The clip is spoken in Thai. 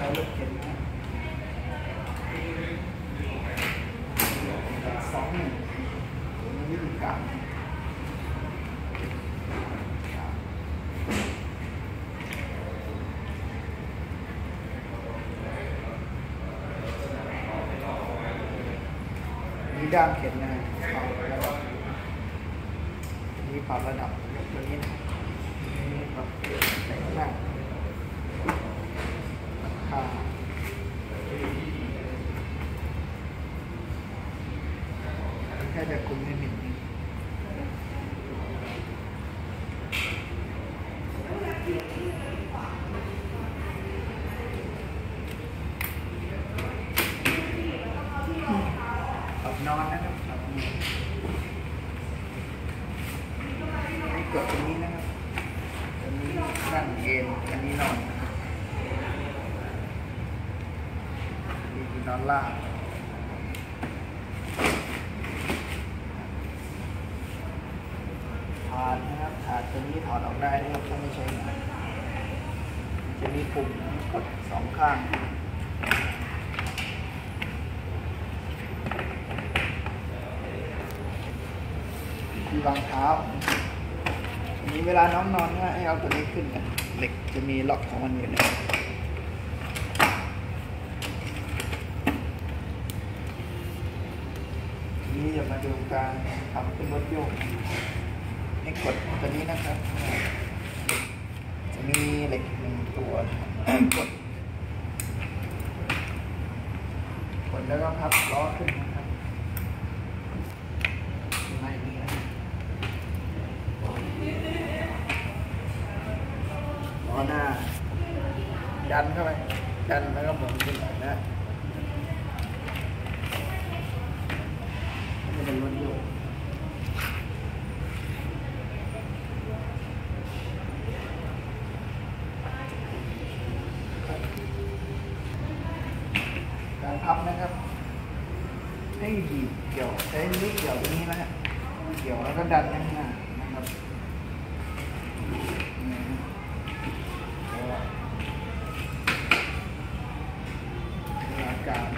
ใช้รถเข็นนะ2 1นี่ดูการมีด้ามเข็นนะมีปรับระดับตัวนี้มีปรับแต่งหน้าค่ะแค่จะคุมให้หนึ่งขับนอนนะครับขับนอนให้เกิดตรงนี้นะครับตรงนี้นั่งเอนอันนี้นอนนี่คือนอนล่างถาดนะครับถาดตัวนี้ถอดออกได้นะครับถ้าไม่ใช้งานจะมีปุ่มกด2ข้างที่วางเท้าอันนี้เวลาน้องนอนให้เอาตัวนี้ขึ้นนะเหล็กจะมีล็อกของมันอยู่นะทีนี้จะมาดูการทำเป็นรถโยกกดตัวนี้นะครับจะมีเหล็ก1ตัว กดแล้วก็พับล้อขึ้นนะครับไม่มีนะล้อหน้าดันเข้าไปดันแล้วก็หมุนขึ้นไปนะไม่เป็นรถโยกพับนะครับให้บีบเกี่ยวใช้นิ้วเกี่ยวตรงนี้นะฮะเกี่ยวแล้วก็ดันข้างหน้านะครับนี่การ